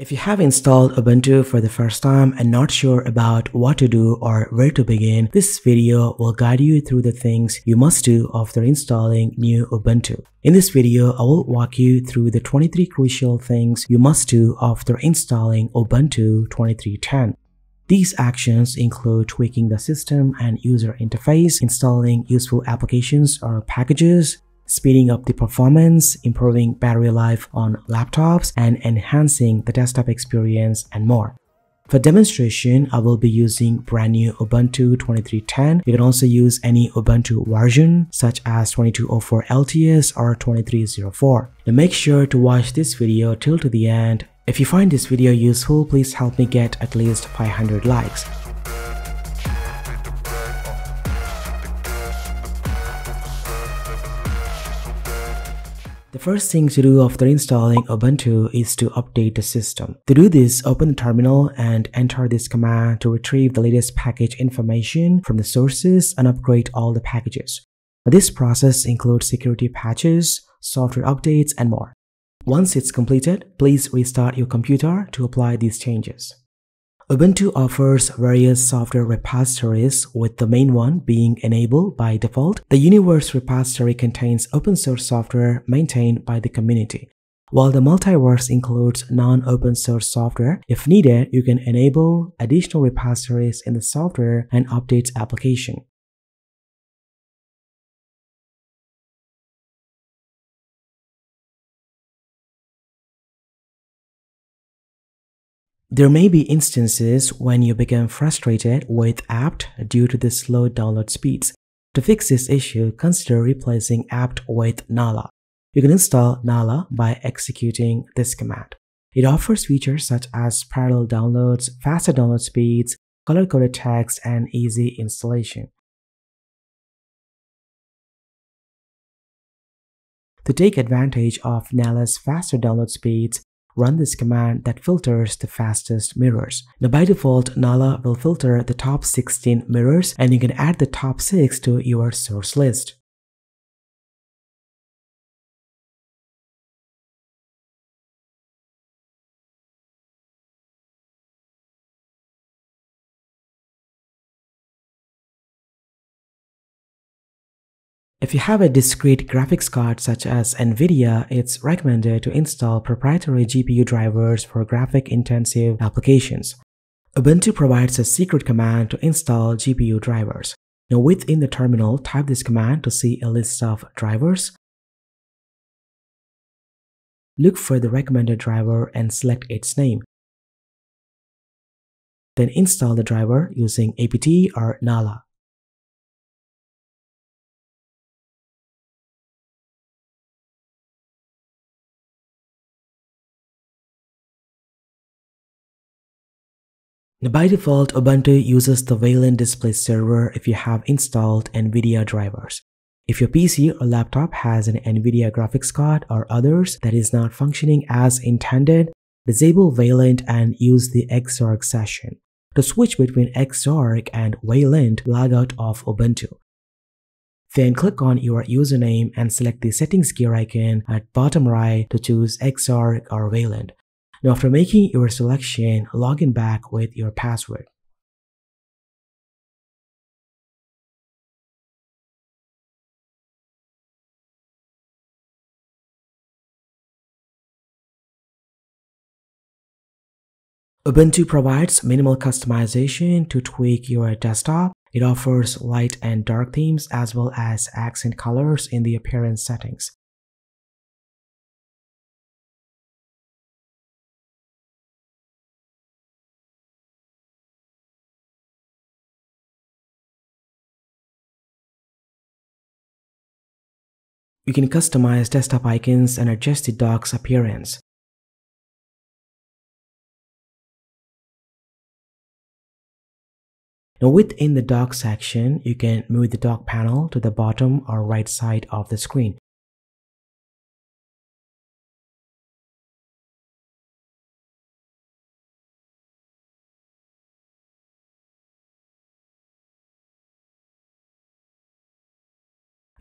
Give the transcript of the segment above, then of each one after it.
If you have installed Ubuntu for the first time and not sure about what to do or where to begin, this video will guide you through the things you must do after installing new Ubuntu. In this video, I will walk you through the 23 crucial things you must do after installing Ubuntu 23.10. These actions include tweaking the system and user interface, installing useful applications or packages, speeding up the performance, improving battery life on laptops, and enhancing the desktop experience and more. For demonstration, I will be using brand new Ubuntu 23.10. You can also use any Ubuntu version such as 22.04 LTS or 23.04. Now make sure to watch this video till to the end. If you find this video useful, please help me get at least 500 likes. The first thing to do after installing Ubuntu is to update the system. To do this, open the terminal and enter this command to retrieve the latest package information from the sources and upgrade all the packages. This process includes security patches, software updates, and more. Once it's completed, please restart your computer to apply these changes. Ubuntu offers various software repositories, with the main one being enabled by default. The Universe repository contains open source software maintained by the community, while the Multiverse includes non-open source software. If needed, you can enable additional repositories in the software and updates application. There may be instances when you become frustrated with apt due to the slow download speeds. To fix this issue, consider replacing apt with Nala. You can install Nala by executing this command. It offers features such as parallel downloads, faster download speeds, color-coded text, and easy installation. To take advantage of Nala's faster download speeds, run this command that filters the fastest mirrors. Now, by default, Nala will filter the top 16 mirrors, and you can add the top 6 to your source list. If you have a discrete graphics card such as NVIDIA, it's recommended to install proprietary GPU drivers for graphic-intensive applications. Ubuntu provides a secret command to install GPU drivers. Now, within the terminal, type this command to see a list of drivers. Look for the recommended driver and select its name. Then install the driver using APT or Nala. Now, by default, Ubuntu uses the Wayland display server if you have installed NVIDIA drivers. If your PC or laptop has an NVIDIA graphics card or others that is not functioning as intended, disable Wayland and use the XORG session. To switch between XORG and Wayland, log out of Ubuntu. Then click on your username and select the settings gear icon at bottom right to choose XORG or Wayland. Now, after making your selection, log in back with your password. Ubuntu provides minimal customization to tweak your desktop. It offers light and dark themes as well as accent colors in the appearance settings. You can customize desktop icons and adjust the dock's appearance. Now, within the dock section, you can move the dock panel to the bottom or right side of the screen.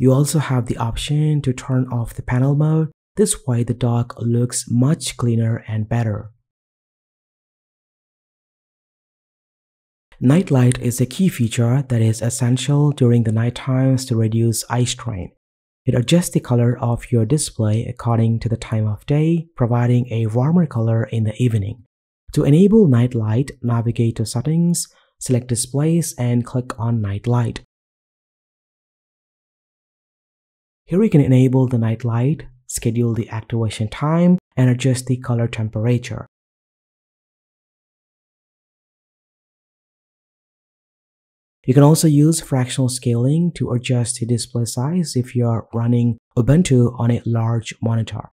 You also have the option to turn off the panel mode. This way the dock looks much cleaner and better. Nightlight is a key feature that is essential during the night times to reduce eye strain. It adjusts the color of your display according to the time of day, providing a warmer color in the evening. To enable night light, navigate to Settings, select Displays and click on Night Light. Here you can enable the night light, schedule the activation time, and adjust the color temperature. You can also use fractional scaling to adjust the display size if you are running Ubuntu on a large monitor.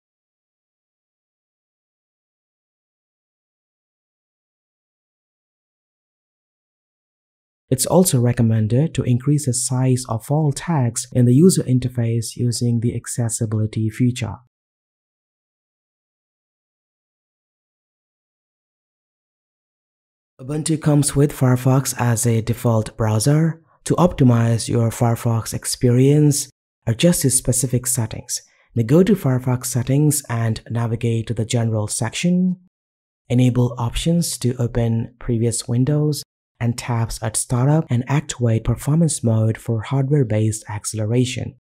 It's also recommended to increase the size of all tags in the user interface using the accessibility feature. Ubuntu comes with Firefox as a default browser. To optimize your Firefox experience, adjust the specific settings. Now go to Firefox settings and navigate to the General section. Enable options to open previous windows and tabs at startup and activate performance mode for hardware-based acceleration.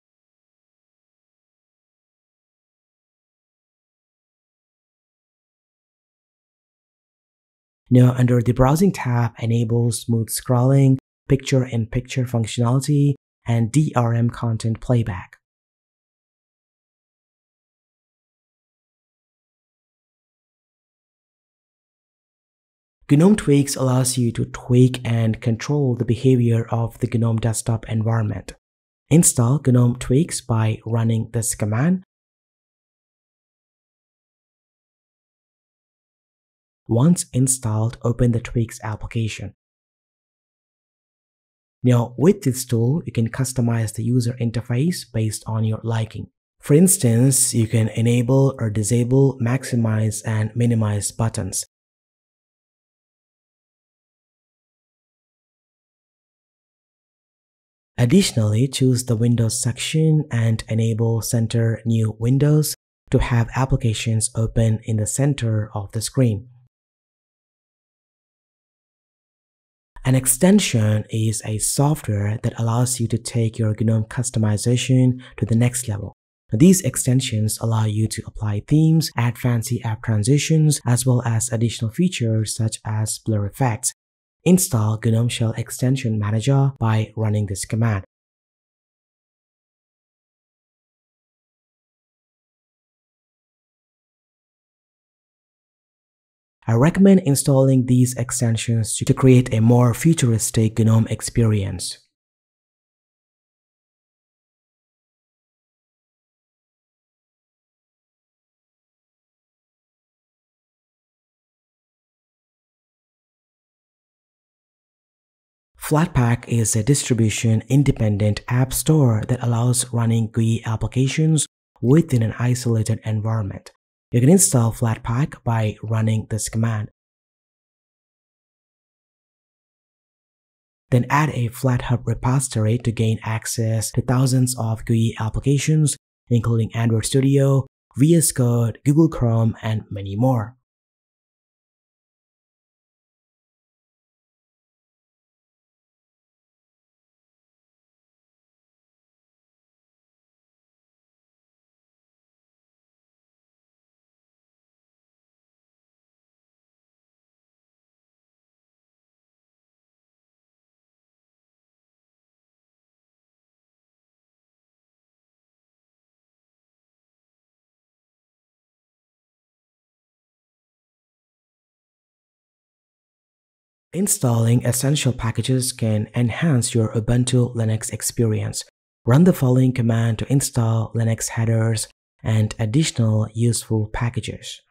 Now, under the Browsing tab, enable smooth scrolling, picture-in-picture functionality, and DRM content playback. GNOME Tweaks allows you to tweak and control the behavior of the GNOME desktop environment. Install GNOME Tweaks by running this command. Once installed, open the Tweaks application. Now, with this tool, you can customize the user interface based on your liking. For instance, you can enable or disable, maximize, and minimize buttons. Additionally, choose the Windows section and enable Center New Windows to have applications open in the center of the screen. An extension is a software that allows you to take your GNOME customization to the next level. These extensions allow you to apply themes, add fancy app transitions, as well as additional features such as blur effects. Install GNOME Shell Extension Manager by running this command. I recommend installing these extensions to create a more futuristic GNOME experience. Flatpak is a distribution-independent app store that allows running GUI applications within an isolated environment. You can install Flatpak by running this command. Then add a Flathub repository to gain access to thousands of GUI applications, including Android Studio, VS Code, Google Chrome, and many more. Installing essential packages can enhance your Ubuntu Linux experience. Run the following command to install Linux headers and additional useful packages.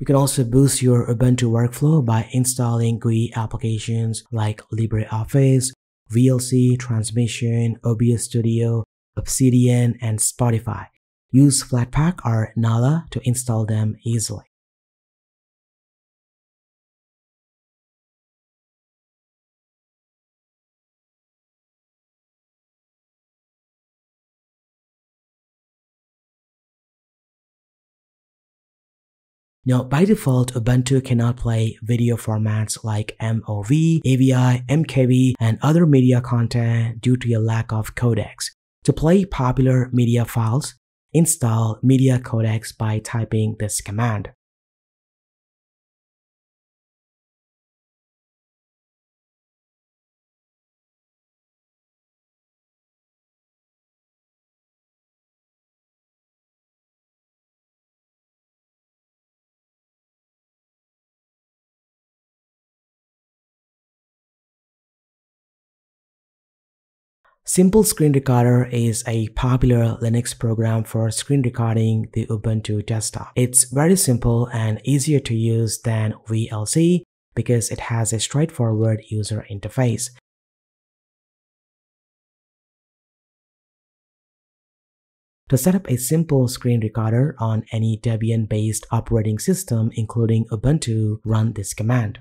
You can also boost your Ubuntu workflow by installing GUI applications like LibreOffice, VLC, Transmission, OBS Studio, Obsidian, and Spotify. Use Flatpak or Nala to install them easily. Now, by default, Ubuntu cannot play video formats like MOV, AVI, MKV, and other media content due to a lack of codecs. To play popular media files, install media codecs by typing this command. Simple Screen Recorder is a popular Linux program for screen recording the Ubuntu desktop. It's very simple and easier to use than VLC because it has a straightforward user interface. To set up a simple screen recorder on any Debian-based operating system, including Ubuntu, run this command.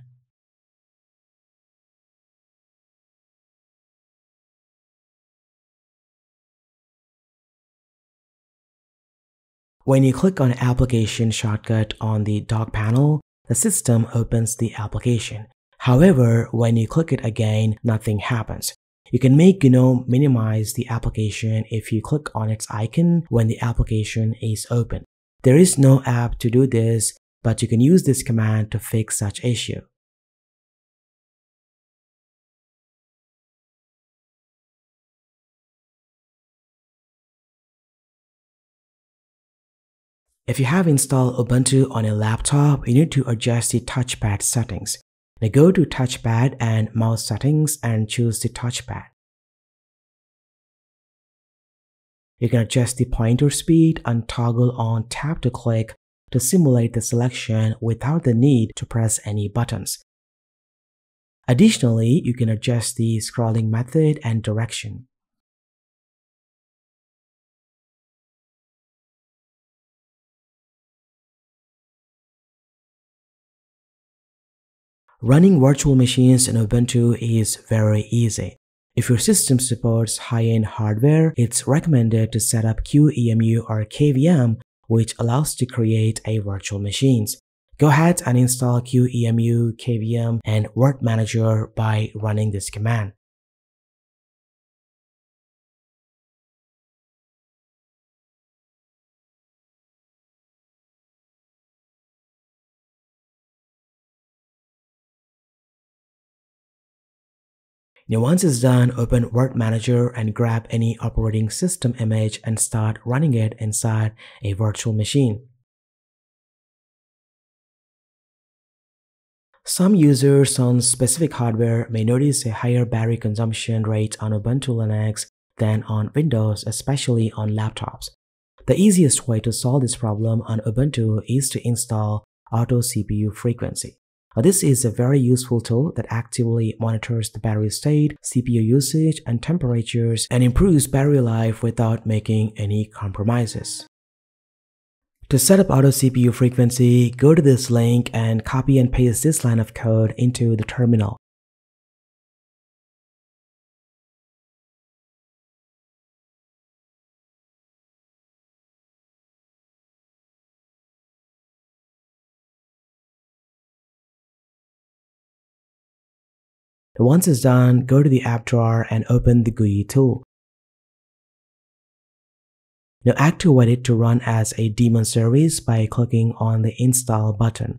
When you click on Application shortcut on the dock panel, the system opens the application. However, when you click it again, nothing happens. You can make GNOME minimize the application if you click on its icon when the application is open. There is no app to do this, but you can use this command to fix such issue. If you have installed Ubuntu on a laptop, you need to adjust the touchpad settings. Now go to Touchpad and Mouse Settings and choose the touchpad. You can adjust the pointer speed and toggle on Tap to Click to simulate the selection without the need to press any buttons. Additionally, you can adjust the scrolling method and direction. Running virtual machines in Ubuntu is very easy. If your system supports high-end hardware, it's recommended to set up QEMU or KVM, which allows to create a virtual machines. Go ahead and install QEMU, KVM, and virt-manager by running this command. Now once it's done, open virt-manager and grab any operating system image and start running it inside a virtual machine. Some users on specific hardware may notice a higher battery consumption rate on Ubuntu Linux than on Windows, especially on laptops. The easiest way to solve this problem on Ubuntu is to install Auto-CPUFREQ. Now, this is a very useful tool that actively monitors the battery state, CPU usage, and temperatures, and improves battery life without making any compromises. To set up Auto-CPUFREQ, go to this link and copy and paste this line of code into the terminal. Once it's done, go to the app drawer and open the GUI tool. Now activate it to run as a daemon service by clicking on the install button.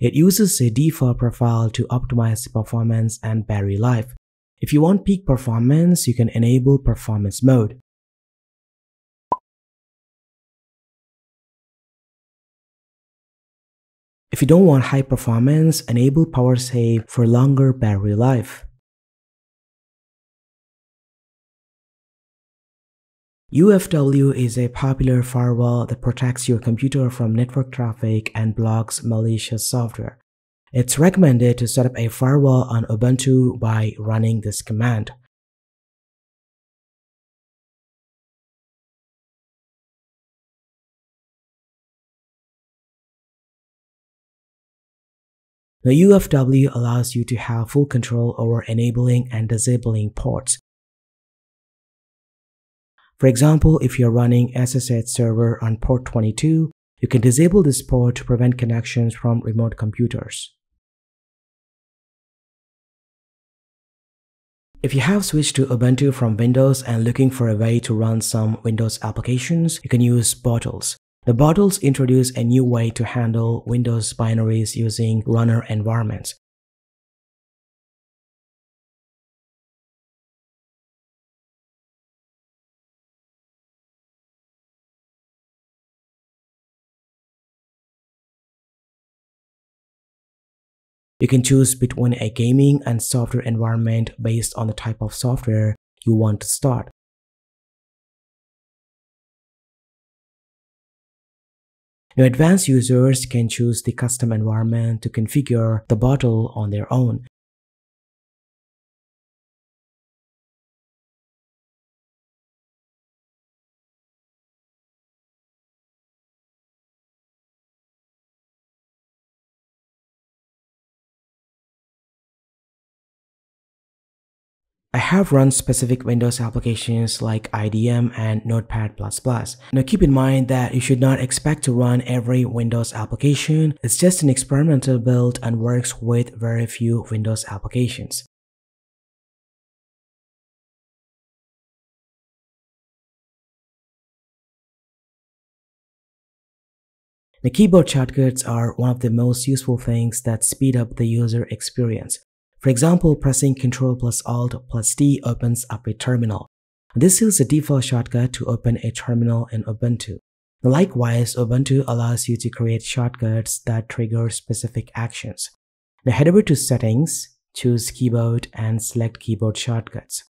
It uses a default profile to optimize the performance and battery life. If you want peak performance, you can enable performance mode. If you don't want high performance, enable power save for longer battery life. UFW is a popular firewall that protects your computer from network traffic and blocks malicious software. It's recommended to set up a firewall on Ubuntu by running this command. The UFW allows you to have full control over enabling and disabling ports. For example, if you're running SSH server on port 22, you can disable this port to prevent connections from remote computers. If you have switched to Ubuntu from Windows and looking for a way to run some Windows applications, you can use Bottles. The Bottles introduce a new way to handle Windows binaries using runner environments. You can choose between a gaming and software environment based on the type of software you want to start. Now, advanced users can choose the custom environment to configure the bottle on their own. I have run specific Windows applications like IDM and Notepad++. Now keep in mind that you should not expect to run every Windows application. It's just an experimental build and works with very few Windows applications. The keyboard shortcuts are one of the most useful things that speed up the user experience. For example, pressing Ctrl+Alt+T opens up a terminal. This is the default shortcut to open a terminal in Ubuntu. Likewise, Ubuntu allows you to create shortcuts that trigger specific actions. Now head over to Settings, choose Keyboard and select Keyboard Shortcuts.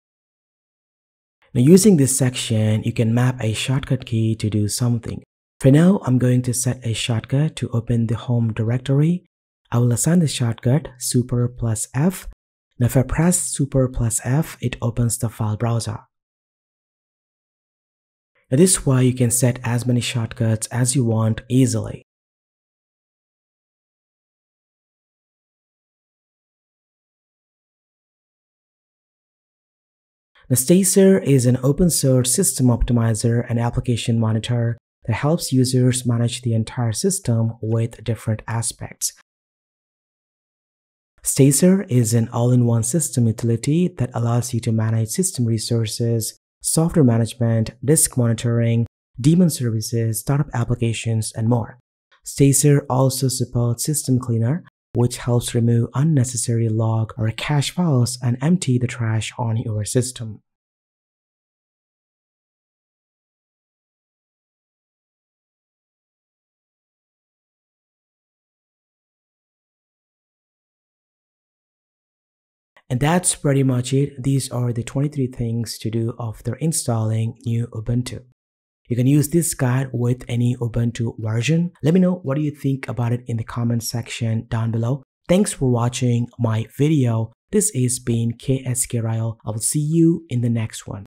Now using this section, you can map a shortcut key to do something. For now, I'm going to set a shortcut to open the home directory. I will assign the shortcut super+F. Now if I press super+F, it opens the file browser. Now this way you can set as many shortcuts as you want easily. Now Stacer is an open source system optimizer and application monitor that helps users manage the entire system with different aspects. Stacer is an all-in-one system utility that allows you to manage system resources, software management, disk monitoring, daemon services, startup applications, and more. Stacer also supports System Cleaner, which helps remove unnecessary log or cache files and empty the trash on your system. And that's pretty much it. These are the 23 things to do after installing new Ubuntu. You can use this guide with any Ubuntu version. Let me know what do you think about it in the comment section down below. Thanks for watching my video. This has been KSK Ryle. I will see you in the next one.